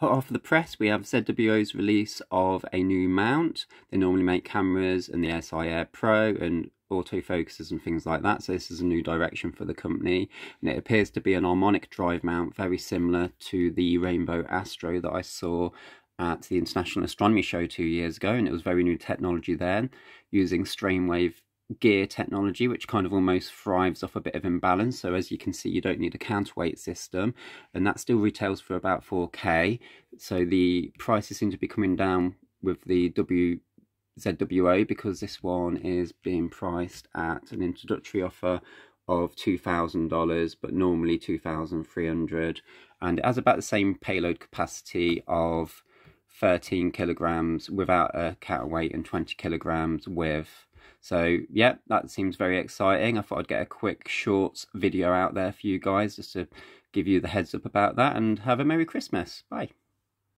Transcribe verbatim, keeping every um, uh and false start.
Hot off the press, we have Z W O's release of a new mount. They normally make cameras and the S I Air Pro and autofocusers and things like that, so this is a new direction for the company, and it appears to be an harmonic drive mount, very similar to the Rainbow Astro that I saw at the International Astronomy Show two years ago, and it was very new technology then, using strain wave gear technology, which kind of almost thrives off a bit of imbalance. So as you can see, you don't need a counterweight system, and that still retails for about four K, so the prices seem to be coming down with the W Z W O, because this one is being priced at an introductory offer of two thousand dollars, but normally two thousand three hundred dollars, and it has about the same payload capacity of thirteen kilograms without a counterweight and twenty kilograms with. So yeah, that seems very exciting. I thought I'd get a quick short video out there for you guys just to give you the heads up about that, and have a Merry Christmas. Bye.